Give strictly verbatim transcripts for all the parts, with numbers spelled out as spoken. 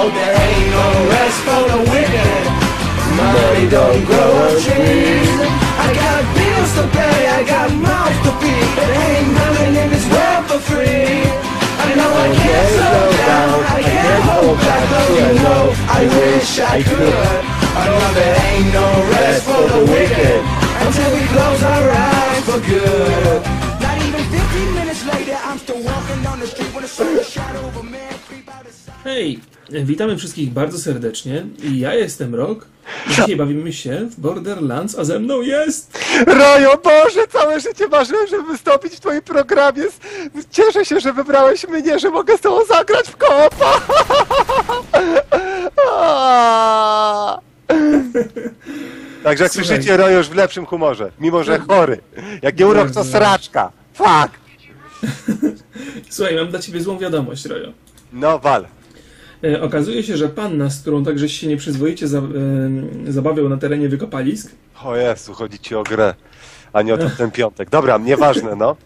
Oh, there ain't no rest for the wicked. Money don't grow on trees. I got bills to pay, I got mouths to feed. There ain't nothing in this world for free. I know I can't slow down, I can't hold back, though you know I wish I could. I know there ain't no rest for the wicked until we close our eyes for good. Not even fifteen minutes later, I'm still walking down the street when the sun shadow of a man creep out of. Hej, witamy wszystkich bardzo serdecznie. Ja jestem Rok. Dzisiaj bawimy się w Borderlands, a ze mną jest... Rojo, Boże, całe życie marzyłem, żeby wystąpić w twoim programie. Cieszę się, że wybrałeś mnie, że mogę z tobą zagrać w koopa. Także jak Słuchaj. Słyszycie, Rojo już w lepszym humorze, mimo że chory. Jak nie urok, to sraczka. Fuck! Słuchaj, mam dla ciebie złą wiadomość, Rojo. No, wal. Okazuje się, że panna, z którą tak żeś się nieprzyzwoicie za, e, zabawiał na terenie wykopalisk. O Jezu, chodzi ci o grę, a nie o ten piątek. Dobra, nieważne, no.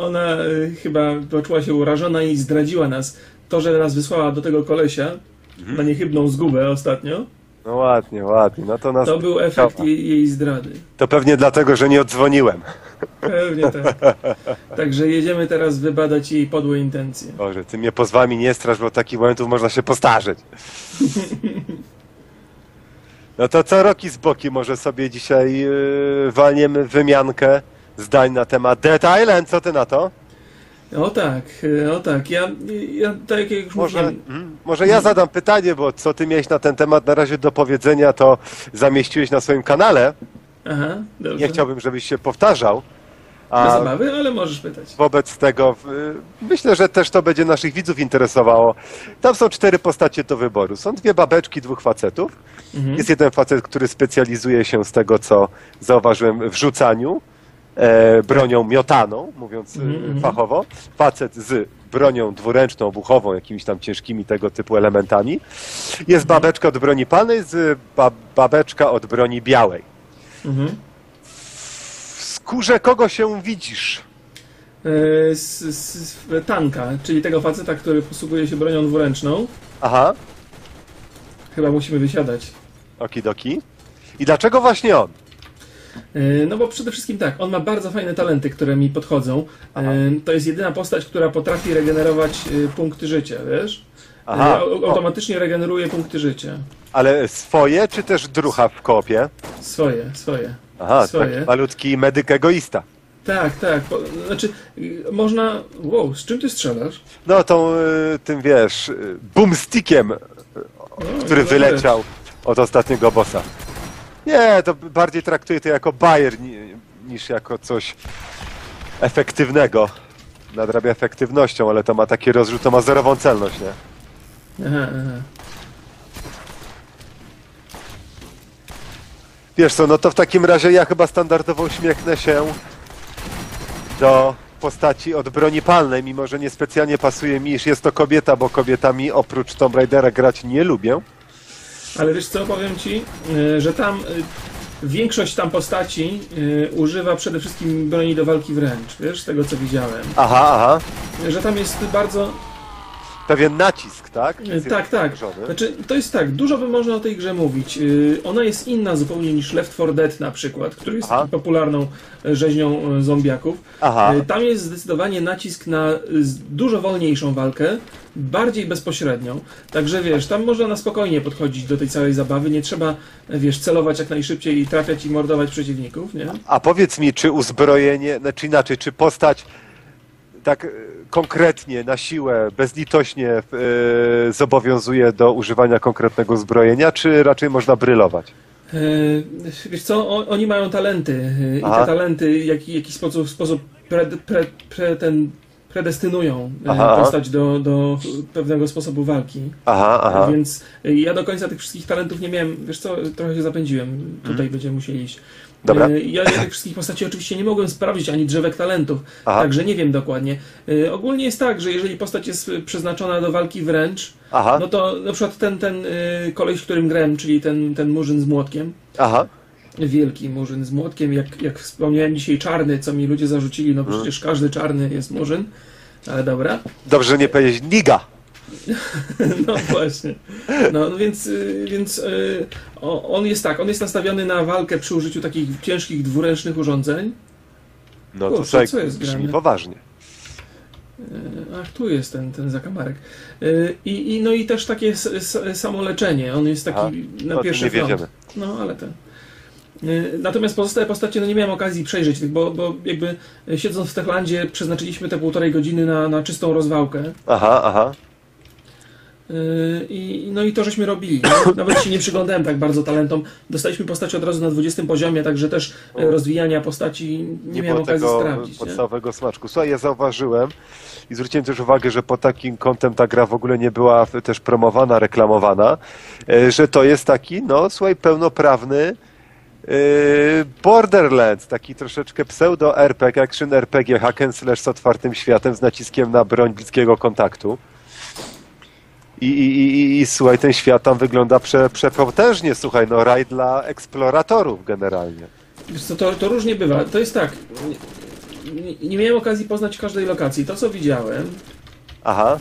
Ona e, chyba poczuła się urażona i zdradziła nas. To, że nas wysłała do tego kolesia mhm. na niechybną zgubę ostatnio. No ładnie, ładnie. No to nas... to był efekt jej, jej zdrady. To pewnie dlatego, że nie oddzwoniłem. Pewnie tak. Także jedziemy teraz wybadać jej podłe intencje. Boże, ty mnie pozwami nie strasz, bo od takich momentów można się postarzeć. No to co roki z boki może sobie dzisiaj yy, walniemy wymiankę zdań na temat Dead Island. Co ty na to? O tak, o tak. Ja, ja tak jak już może, mówiłem... mm, może ja zadam pytanie, bo co ty miałeś na ten temat na razie do powiedzenia, to zamieściłeś na swoim kanale. Aha, dobrze. Nie chciałbym, żebyś się powtarzał. A bez zabawy, ale możesz pytać. Wobec tego myślę, że też to będzie naszych widzów interesowało. Tam są cztery postacie do wyboru. Są dwie babeczki, dwóch facetów. Mhm. Jest jeden facet, który specjalizuje się z tego, co zauważyłem, w rzucaniu. E, bronią miotaną, mówiąc mm-hmm. fachowo, facet z bronią dwuręczną, obuchową, jakimiś tam ciężkimi tego typu elementami. Jest babeczka od broni palnej, z ba babeczka od broni białej. Mm-hmm. W skórze kogo się widzisz? E, z, z tanka, czyli tego faceta, który posługuje się bronią dwuręczną. Aha. Chyba musimy wysiadać. Okidoki. I dlaczego właśnie on? No bo przede wszystkim tak, on ma bardzo fajne talenty, które mi podchodzą. Aha. To jest jedyna postać, która potrafi regenerować punkty życia, wiesz? Aha. Automatycznie regeneruje punkty życia. Ale swoje, czy też drucha w koopie? Swoje, swoje. Aha, swoje. Tak, malutki medyk egoista. Tak, tak. Znaczy, można... Wow, z czym ty strzelasz? No tą, tym wiesz, boomstickiem, no, który wyleciał wiesz. od ostatniego bossa. Nie, to bardziej traktuję to jako bajer niż jako coś efektywnego. Nadrabia efektywnością, ale to ma taki rozrzut, to ma zerową celność, nie? Aha, aha. Wiesz co, no to w takim razie ja chyba standardowo uśmiechnę się do postaci od broni palnej, mimo że niespecjalnie pasuje mi, iż jest to kobieta, bo kobietami oprócz Tomb Raidera grać nie lubię. Ale wiesz co, powiem ci, że tam większość tam postaci używa przede wszystkim broni do walki wręcz, wiesz, z tego co widziałem. Aha, aha. Że tam jest bardzo... pewien nacisk, tak? Jest tak, tak. Znaczy, to jest tak, dużo by można o tej grze mówić. Ona jest inna zupełnie niż Left four Dead na przykład, który jest aha. popularną rzeźnią zombiaków. Aha. Tam jest zdecydowanie nacisk na dużo wolniejszą walkę, bardziej bezpośrednią. Także wiesz, tam można na spokojnie podchodzić do tej całej zabawy. Nie trzeba, wiesz, celować jak najszybciej i trafiać i mordować przeciwników, nie? A powiedz mi, czy uzbrojenie, znaczy inaczej, czy postać tak konkretnie, na siłę, bezlitośnie yy, zobowiązuje do używania konkretnego zbrojenia, czy raczej można brylować? Yy, wiesz co, o, oni mają talenty yy, i te talenty w jak, jakiś sposób, sposób pre, pre, pre, ten, predestynują aha. postać do, do pewnego sposobu walki. Aha, aha. Więc ja do końca tych wszystkich talentów nie miałem, wiesz co, trochę się zapędziłem, tutaj hmm. będziemy musieli iść. Dobra. Ja tych wszystkich postaci oczywiście nie mogłem sprawdzić, ani drzewek talentów, aha. także nie wiem dokładnie. Ogólnie jest tak, że jeżeli postać jest przeznaczona do walki wręcz, aha. no to na przykład ten, ten koleś, w którym grałem, czyli ten, ten murzyn z młotkiem, aha. wielki murzyn z młotkiem, jak, jak wspomniałem dzisiaj czarny, co mi ludzie zarzucili, no przecież każdy czarny jest murzyn, ale dobra. Dobrze, że nie powiedzieć niga. No właśnie. No więc, więc on jest tak, on jest nastawiony na walkę przy użyciu takich ciężkich, dwuręcznych urządzeń. No to tak, brzmi poważnie. Ach, tu jest ten, ten zakamarek. I, i, no i też takie samoleczenie. On jest taki A, na no, pierwszy front. Wiedziemy. No, ale ten. Natomiast pozostałe postacie, no nie miałem okazji przejrzeć, bo, bo jakby siedząc w Techlandzie przeznaczyliśmy te półtorej godziny na, na czystą rozwałkę. Aha, aha. I, no i to żeśmy robili. No? Nawet się nie przyglądałem tak bardzo talentom. Dostaliśmy postaci od razu na dwudziestym poziomie, także też rozwijania postaci nie, nie miałem okazji sprawdzić. Podstawowego nie? smaczku. Słuchaj, ja zauważyłem i zwróciłem też uwagę, że pod takim kątem ta gra w ogóle nie była też promowana, reklamowana, że to jest taki, no słuchaj, pełnoprawny Borderlands, taki troszeczkę pseudo-R P G, action R P G, hack and slash z otwartym światem, z naciskiem na broń bliskiego kontaktu. I, i, i, i słuchaj, ten świat tam wygląda prze, przepotężnie, słuchaj, no raj dla eksploratorów generalnie. To, to, to różnie bywa, to jest tak, nie, nie miałem okazji poznać każdej lokacji, to co widziałem Aha.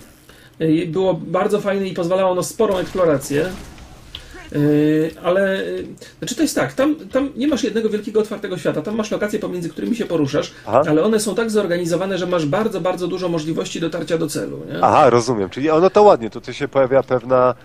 było bardzo fajne i pozwalało ono sporą eksplorację. Yy, ale znaczy to jest tak, tam, tam nie masz jednego wielkiego otwartego świata, tam masz lokacje, pomiędzy którymi się poruszasz, Aha. ale one są tak zorganizowane, że masz bardzo, bardzo dużo możliwości dotarcia do celu. Nie? Aha, rozumiem, czyli ono to ładnie, tutaj się pojawia pewna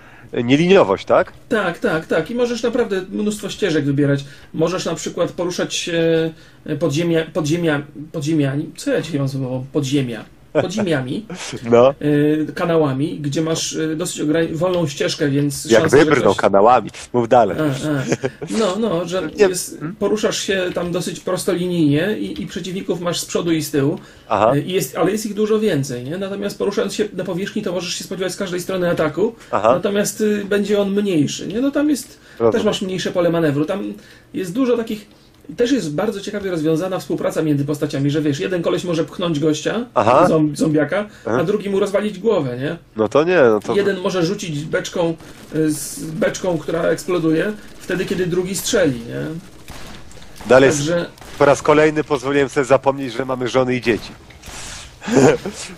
nieliniowość, tak? Tak, tak, tak i możesz naprawdę mnóstwo ścieżek wybierać, możesz na przykład poruszać się podziemia, podziemia, podziemiami, co ja dzisiaj mam słowo podziemia? Podziemiami, no. y, kanałami, gdzie masz dosyć wolną ścieżkę, więc... Jak szansa, wybrną coś... kanałami, mów dalej. A, a. No, no, że jest, poruszasz się tam dosyć prostolinijnie i, i przeciwników masz z przodu i z tyłu, y, jest, ale jest ich dużo więcej, nie? Natomiast poruszając się na powierzchni, to możesz się spodziewać z każdej strony ataku, Aha. natomiast y, będzie on mniejszy, nie? No tam jest, Rozumiem. też masz mniejsze pole manewru, tam jest dużo takich... Też jest bardzo ciekawie rozwiązana współpraca między postaciami, że wiesz, jeden koleś może pchnąć gościa, zomb zombiaka, Aha. a drugi mu rozwalić głowę, nie? No to nie, no to... Jeden może rzucić beczką, z beczką, która eksploduje, wtedy kiedy drugi strzeli, nie? Dalej, Także... po raz kolejny pozwoliłem sobie zapomnieć, że mamy żony i dzieci.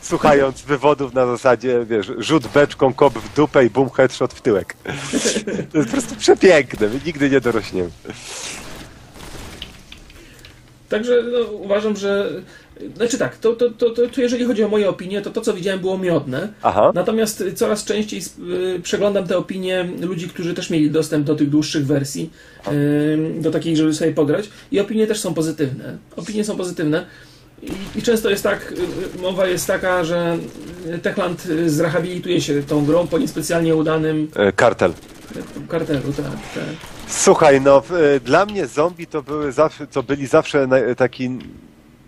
Słuchając wywodów na zasadzie, wiesz, rzut beczką, kop w dupę i bum, headshot w tyłek. To jest po prostu przepiękne, my nigdy nie dorośniemy. Także no, uważam, że... Znaczy tak, to, to, to, to jeżeli chodzi o moje opinie, to to, co widziałem, było miodne. Aha. Natomiast coraz częściej przeglądam te opinie ludzi, którzy też mieli dostęp do tych dłuższych wersji, do takich, żeby sobie pograć. I opinie też są pozytywne. Opinie są pozytywne. I, i często jest tak, mowa jest taka, że Techland zrehabilituje się tą grą po niespecjalnie udanym... Kartel. Kartelu, tak, tak. Słuchaj, no dla mnie zombie to były zawsze, to byli zawsze naj, taki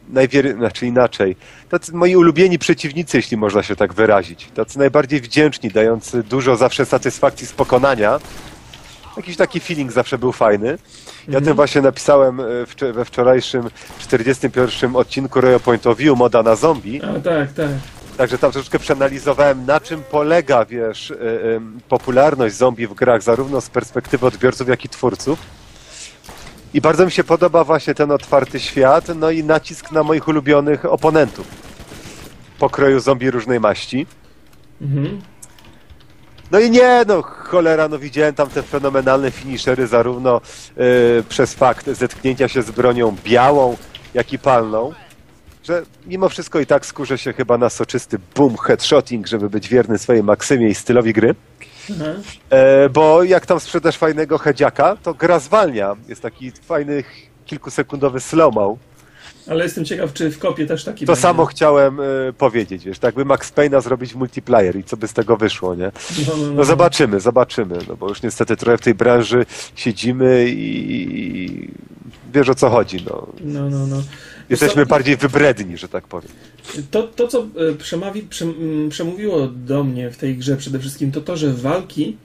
najwier... znaczy inaczej. Tacy moi ulubieni przeciwnicy, jeśli można się tak wyrazić. Tacy najbardziej wdzięczni, dający dużo zawsze satysfakcji z pokonania. Jakiś taki feeling zawsze był fajny. Ja mhm. tym właśnie napisałem we wczorajszym czterdziestym pierwszym odcinku Royo Point of View, moda na zombie. A, tak, tak. Także tam troszeczkę przeanalizowałem, na czym polega, wiesz, popularność zombie w grach, zarówno z perspektywy odbiorców, jak i twórców. I bardzo mi się podoba właśnie ten otwarty świat, no i nacisk na moich ulubionych oponentów. Pokroju zombie różnej maści. Mhm. No i nie, no cholera, no widziałem tam te fenomenalne finishery, zarówno yy, przez fakt zetknięcia się z bronią białą, jak i palną. Że mimo wszystko i tak skurzę się chyba na soczysty boom headshotting, żeby być wierny swojej maksymie i stylowi gry. Mhm. E, bo jak tam sprzedasz fajnego hedziaka, to gra zwalnia. Jest taki fajny kilkusekundowy slow-mo. Ale jestem ciekaw, czy w kopie też taki To będzie. Samo chciałem y, powiedzieć, wiesz, tak by Max Payne'a zrobić multiplayer i co by z tego wyszło, nie? No, no, no. no zobaczymy, zobaczymy, no bo już niestety trochę w tej branży siedzimy i wiesz, o co chodzi, no. No, no, no. Jesteśmy to, bardziej wybredni, że tak powiem. To, to co przemawi, przem, przemówiło do mnie w tej grze przede wszystkim, to to, że walki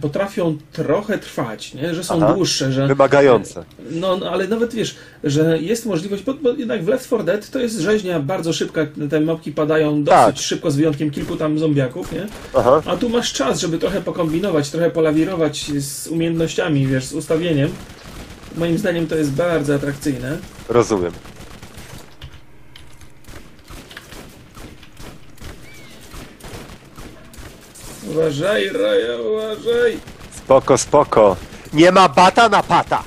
potrafią trochę trwać, nie? Że są Aha, dłuższe, że... wymagające. No, no, ale nawet wiesz, że jest możliwość, bo, bo jednak w Left four Dead to jest rzeźnia bardzo szybka, te mopki padają dosyć tak. szybko, z wyjątkiem kilku tam zombiaków, nie? Aha. A tu masz czas, żeby trochę pokombinować, trochę polawirować z umiejętnościami, wiesz, z ustawieniem. Moim zdaniem to jest bardzo atrakcyjne. Rozumiem. Uważaj, Rojo, uważaj! Spoko, spoko. Nie ma bata na pata!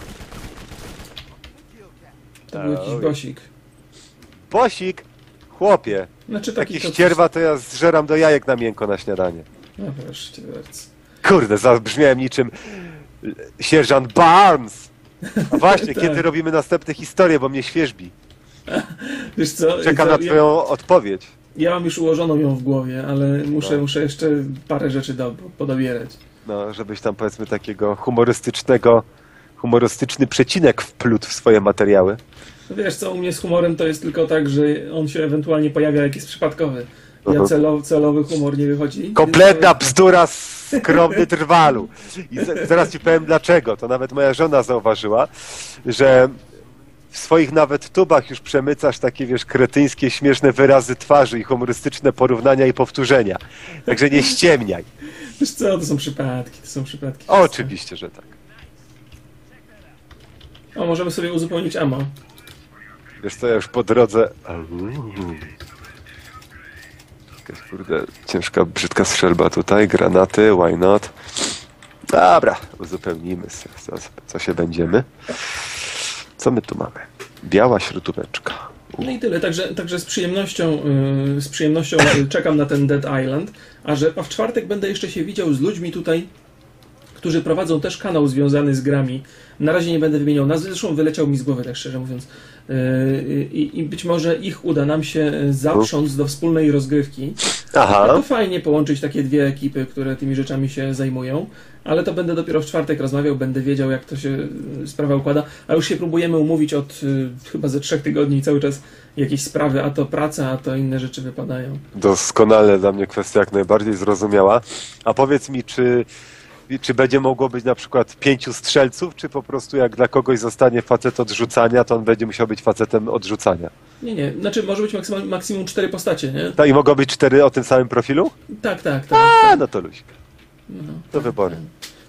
To był jakiś bosik. Bosik? Chłopie. Znaczy taki Taki ścierwa to ja zżeram do jajek na miękko na śniadanie. No proszę cię bardzo. Kurde, zabrzmiałem niczym sierżant Barnes! A właśnie, tak. Kiedy robimy następne historie, bo mnie świeżbi. Wiesz co? Czekam na twoją ja... odpowiedź. Ja mam już ułożoną ją w głowie, ale muszę, no. muszę jeszcze parę rzeczy do, podobierać. No, żebyś tam powiedzmy takiego humorystycznego, humorystyczny przecinek wplótł w swoje materiały. No wiesz co, u mnie z humorem to jest tylko tak, że on się ewentualnie pojawia, jak jest przypadkowy. Ja mhm. celowy, celowy humor nie wychodzi. Kompletna więc... bzdura, skromny trwalu. I zaraz ci powiem dlaczego. To nawet moja żona zauważyła, że... w swoich nawet tubach już przemycasz takie, wiesz, kretyńskie, śmieszne wyrazy twarzy i humorystyczne porównania i powtórzenia. Także nie ściemniaj. Wiesz co, to są przypadki, to są przypadki. O, oczywiście, że tak. O, możemy sobie uzupełnić ammo. Wiesz co, ja już po drodze... Jakaś, kurde, ciężka, brzydka strzelba tutaj, granaty, why not? Dobra, uzupełnimy, co, co się będziemy. Co my tu mamy? Biała śrutóweczka. U. No i tyle, także, także z przyjemnością, yy, z przyjemnością czekam na ten Dead Island, a że a w czwartek będę jeszcze się widział z ludźmi tutaj, którzy prowadzą też kanał związany z grami. Na razie nie będę wymieniał nazwy, zresztą wyleciał mi z głowy, tak szczerze mówiąc. Yy, i, I być może ich uda nam się zaprząc do wspólnej rozgrywki. Aha. A to fajnie połączyć takie dwie ekipy, które tymi rzeczami się zajmują. Ale to będę dopiero w czwartek rozmawiał, będę wiedział, jak to się sprawa układa. A już się próbujemy umówić od y, chyba ze trzech tygodni cały czas jakieś sprawy, a to praca, a to inne rzeczy wypadają. Doskonale, dla mnie kwestia jak najbardziej zrozumiała. A powiedz mi, czy... czy będzie mogło być na przykład pięciu strzelców, czy po prostu jak dla kogoś zostanie facet odrzucania, to on będzie musiał być facetem odrzucania? Nie, nie. Znaczy może być maksymalnie, maksimum cztery postacie, nie? Tak, i mogą być cztery o tym samym profilu? Tak, tak, tak. A, tak. No to luźka. No, do tak, wybory. Tak.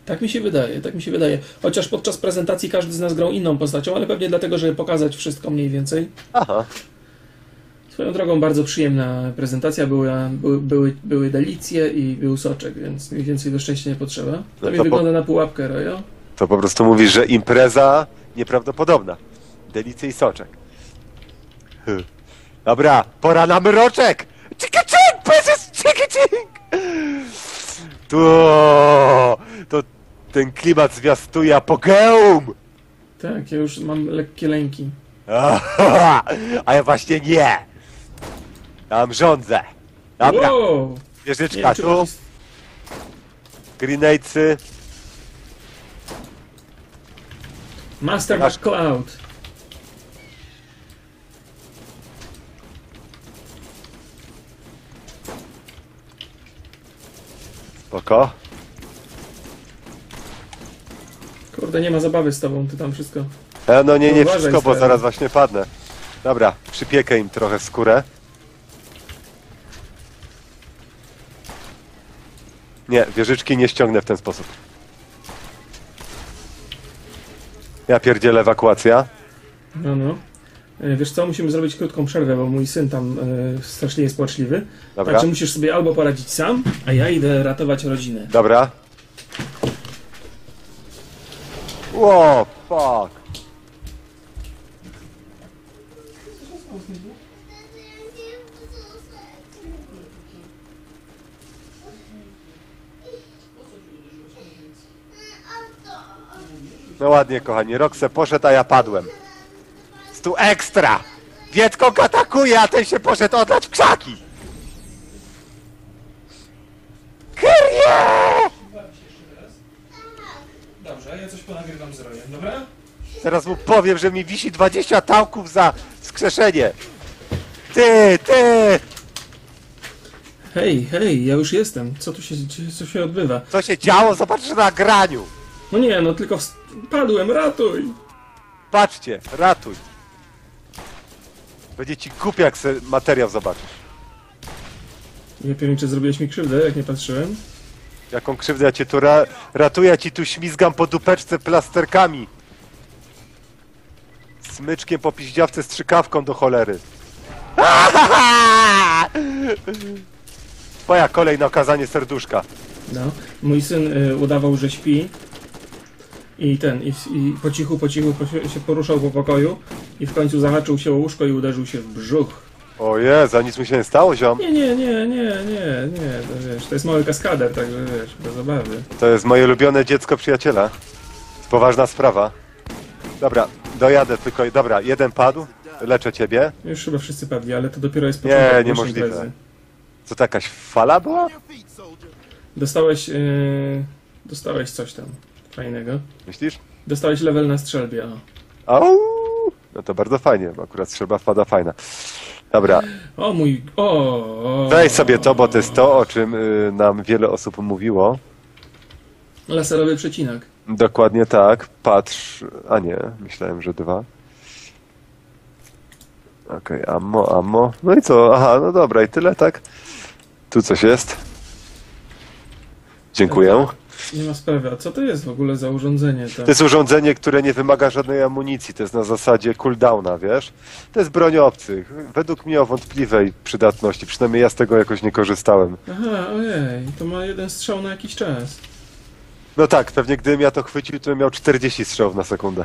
tak mi się wydaje, tak mi się wydaje. Chociaż podczas prezentacji każdy z nas grał inną postacią, ale pewnie dlatego, żeby pokazać wszystko mniej więcej. Aha. Swoją drogą bardzo przyjemna prezentacja, były, były, były, były delicje i był soczek, więc mniej więcej do szczęścia nie potrzeba. To, no to mi po... wygląda na pułapkę, Rojo. To po prostu mówisz, że impreza nieprawdopodobna. Delicje i soczek. Huh. Dobra, pora na mroczek! Cika-cink, prezes, cika-cink! To, to ten klimat zwiastuje apogeum! Tak, ja już mam lekkie lęki. A ja właśnie nie! Tam rządzę. Dobra. Wow. Wieżyczka tu. To jest... Grenadesy. Master Nasz... Cloud. Spoko. Kurde, nie ma zabawy z tobą, ty tam wszystko. E, no nie, nie no wszystko, bo zaraz właśnie padnę. Dobra, przypiekę im trochę skórę. Nie, wieżyczki nie ściągnę w ten sposób. Ja pierdzielę, ewakuacja. No, no. Wiesz co, musimy zrobić krótką przerwę, bo mój syn tam e, strasznie jest płaczliwy. Dobra. Także musisz sobie albo poradzić sam, a ja idę ratować rodzinę. Dobra. Wow, fuck. No ładnie, kochani. Rok se poszedł, a ja padłem. Stu ekstra! Wietkok atakuje, a ten się poszedł oddać w krzaki! Kyrie! Dobrze, ja coś ponagrywam z Rojem, dobra? Teraz mu powiem, że mi wisi dwadzieścia tałków za wskrzeszenie. Ty, ty! Hej, hej, ja już jestem. Co tu się, co się odbywa? Co się działo? Zobaczysz na graniu. No nie, no tylko... W... Padłem, ratuj! Patrzcie, ratuj! Będzie ci kupił, jak se materiał zobaczysz. Nie wiem, czy zrobiłeś mi krzywdę, jak nie patrzyłem. Jaką krzywdę? Ja cię tu ra ratuję, ja ci tu śmizgam po dupeczce plasterkami. Smyczkiem po piździawce z trzykawką do cholery. Twoja kolej na okazanie serduszka. No. Mój syn y, udawał, że śpi i ten, i, i po cichu, po cichu po, się poruszał po pokoju i w końcu zahaczył się o łóżko i uderzył się w brzuch. O Jezu, nic mu się nie stało, ziom? Nie, nie, nie, nie, nie, nie, to wiesz, to jest mały kaskader, także wiesz, bez zabawy. To jest moje ulubione dziecko przyjaciela. Poważna sprawa. Dobra, dojadę tylko, dobra, jeden padł, leczę ciebie. Już chyba wszyscy padli, ale to dopiero jest początek. Nie, niemożliwe. Co, to jakaś fala była? Dostałeś, yy, dostałeś coś tam fajnego. Myślisz? Dostałeś level na strzelbie, o. Au! No to bardzo fajnie, bo akurat strzelba wpada fajna. Dobra. O mój... O, o, daj sobie to, bo to jest to, o czym y, nam wiele osób mówiło. Laserowy przecinak. Dokładnie tak. Patrz... A nie, myślałem, że dwa. Okej, okay, ammo, ammo. No i co? Aha, no dobra, i tyle, tak? Tu coś jest. Dziękuję. Nie ma sprawy. A co to jest w ogóle za urządzenie? Tak? To jest urządzenie, które nie wymaga żadnej amunicji. To jest na zasadzie cooldowna, wiesz? To jest broń obcych. Według mnie o wątpliwej przydatności. Przynajmniej ja z tego jakoś nie korzystałem. Aha, ojej. To ma jeden strzał na jakiś czas. No tak, pewnie gdybym ja to chwycił, to bym miał czterdzieści strzałów na sekundę.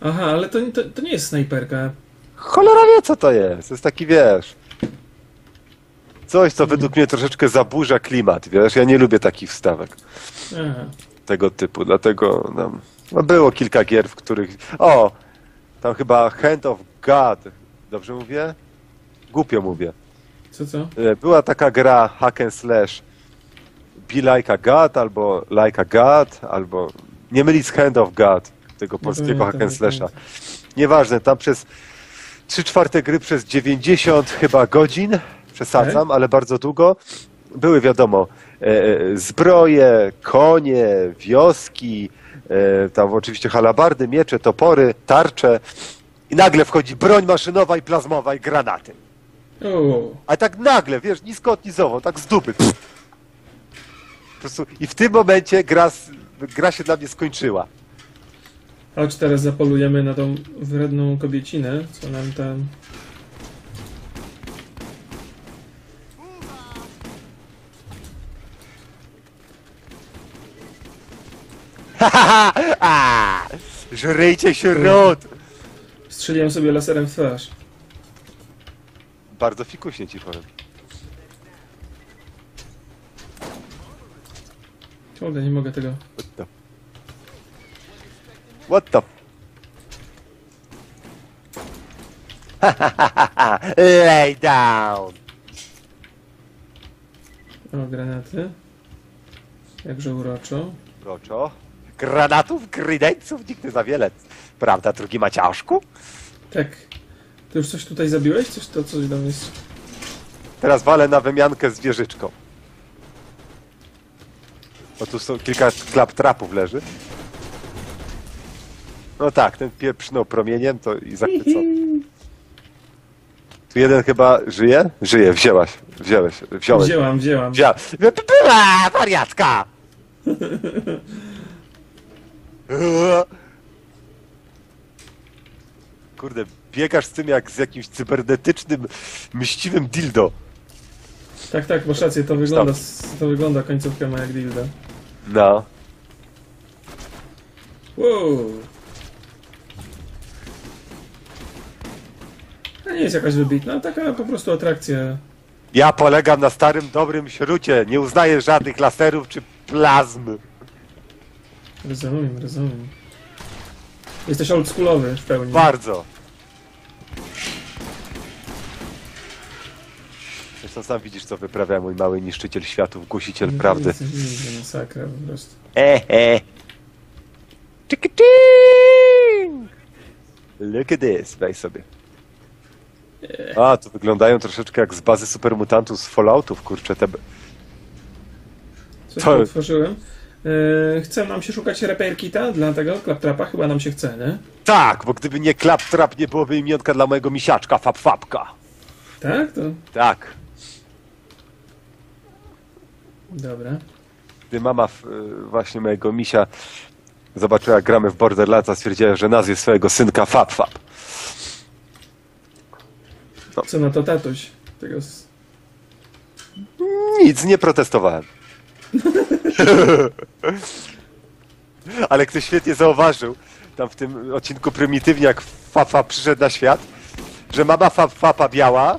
Aha, ale to, to, to nie jest snajperka. Cholera wie, co to jest. To jest taki, wiesz... Coś, co według mnie troszeczkę zaburza klimat, wiesz, ja nie lubię takich wstawek. Aha. Tego typu, dlatego tam, no było kilka gier, w których... O! Tam chyba Hand of God, dobrze mówię? Głupio mówię. Co, co? Była taka gra hack and slash Be Like a God, albo Like a God, albo... Nie mylić z Hand of God, tego polskiego no, hack and slasha. Nieważne, tam przez trzy czwarte gry, przez dziewięćdziesiąt chyba godzin... Przesadzam, ale bardzo długo. Były, wiadomo, e, e, zbroje, konie, wioski, e, tam oczywiście halabardy, miecze, topory, tarcze. I nagle wchodzi broń maszynowa i plazmowa i granaty. Uuu. A tak nagle, wiesz, nisko od nizowo, tak z dupy. Pff. Po prostu. I w tym momencie gra, gra się dla mnie skończyła. Chodź, teraz zapolujemy na tą wredną kobiecinę, co nam tam... Hahaha! Żryjcie się rot! Strzeliłem sobie laserem w twarz. Bardzo fikuśnie ci powiem. Ciągle nie mogę tego. What the? What the? Hahaha! Lay down! O, granaty. Jakże uroczo. Uroczo. Granatów, grydeńców, nikt nie za wiele. Prawda, drugi ma ciężku? Tak. Ty już coś tutaj zabiłeś? Coś to coś tam jest. Teraz walę na wymiankę z wieżyczką. O, tu są kilka klaptrapów leży. No tak, ten pieprznął promieniem to i zachwycony. Tu jeden chyba żyje? Żyje, wzięłaś. Wziąłeś. Wziąłeś. Wzięłam, wzięłam. Wzięłam. Była wariatka! Kurde, biegasz z tym jak z jakimś cybernetycznym, mściwym dildo. Tak, tak, masz rację, to wygląda, to wygląda końcówka ma jak dildo. No. Wow. To nie jest jakaś wybitna, taka po prostu atrakcja. Ja polegam na starym, dobrym śrucie. Nie uznaję żadnych laserów czy plazm. Rozumiem, rozumiem. Jesteś oldschoolowy w pełni. Bardzo. Zresztą sam widzisz, co wyprawia mój mały niszczyciel światów, głosiciel no, prawdy. Jest, jest, jest masakra po prostu. Ehe. Look at this, daj sobie. A, to wyglądają troszeczkę jak z bazy supermutantów z Falloutów, kurczę, te... Coś to... otworzyłem? Yy, chce nam się szukać repair-kita dla tego klaptrapa, chyba nam się chce, nie? Tak, bo gdyby nie klaptrap, nie byłoby imionka dla mojego misiaczka, fab-fabka. Tak? To... Tak. Dobra. Gdy mama yy, właśnie mojego misia zobaczyła, jak gramy w Borderlands, stwierdziła, że nazwie swojego synka fab-fab. No. Co na to tatuś? Tego... Nic, nie protestowałem. Ale ktoś świetnie zauważył, tam w tym odcinku Prymitywniak Fafap przyszedł na świat, że mama Fap Fapa biała,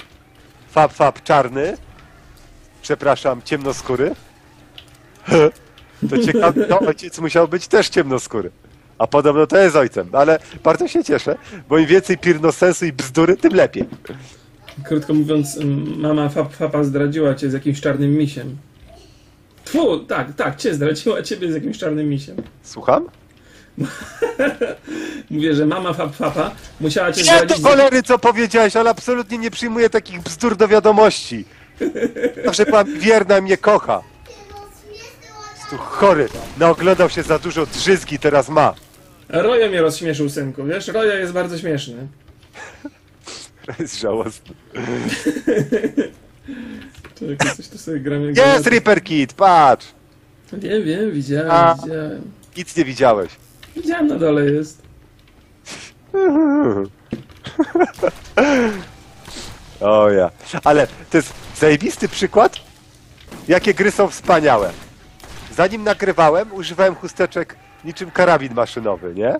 Fap Fap czarny, przepraszam, ciemnoskóry. To ciekawe, no, ojciec musiał być też ciemnoskóry. A podobno to jest ojcem, ale bardzo się cieszę, bo im więcej pirnosensu i bzdury, tym lepiej. Krótko mówiąc, mama Fap Fapa zdradziła cię z jakimś czarnym misiem. Tfu, tak, tak, cię zdradziła ciebie z jakimś czarnym misiem. Słucham? Mówię, że mama Fap Fapa musiała cię zdradzić... Nie, to cholery, co powiedziałeś, ale absolutnie nie przyjmuję takich bzdur do wiadomości. Zawsze pan wierna mnie kocha. Tu chory, naoglądał się za dużo drzyzgi, teraz ma. Rojo mnie rozśmieszył, synku, wiesz? Rojo jest bardzo śmieszny. Jest żałosny. Czekaj, coś tu sobie gramy. Jest Reaper Kid, patrz! Wiem, wiem, widziałem, A, widziałem. Nic nie widziałeś. Widziałem, na dole jest. O ja. Ale to jest zajebisty przykład, jakie gry są wspaniałe. Zanim nagrywałem, używałem chusteczek niczym karabin maszynowy, nie?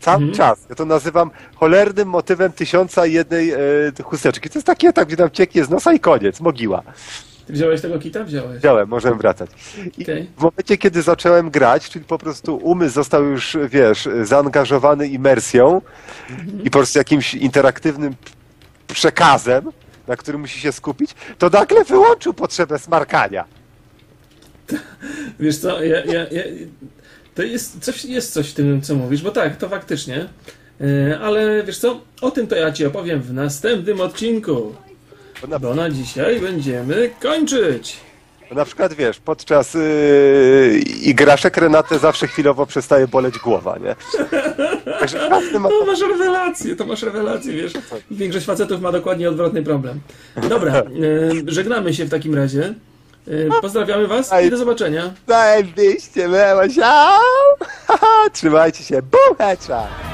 Cały mhm. czas. Ja to nazywam cholernym motywem tysiąca jednej y, chusteczki. To jest takie, tak, gdzie tam cieknie z nosa i koniec, mogiła. Ty wziąłeś tego kita? Wziąłeś. Wziąłem, możemy wracać. I okay. W momencie, kiedy zacząłem grać, czyli po prostu umysł został już, wiesz, zaangażowany imersją mhm. i po prostu jakimś interaktywnym przekazem, na którym musi się skupić, to nagle wyłączył potrzebę smarkania. Wiesz co, ja, ja, ja, to jest coś, jest coś w tym, co mówisz, bo tak, to faktycznie, ale wiesz co, o tym to ja ci opowiem w następnym odcinku, bo na dzisiaj będziemy kończyć. Na przykład, wiesz, podczas yy, igraszek Renatę zawsze chwilowo przestaje boleć głowa, nie? Także ma... To masz rewelację, to masz rewelację, wiesz. Większość facetów ma dokładnie odwrotny problem. Dobra, yy, żegnamy się w takim razie. Pozdrawiamy was i do zobaczenia. Zajebiście było, ciao! Trzymajcie się, buchacza!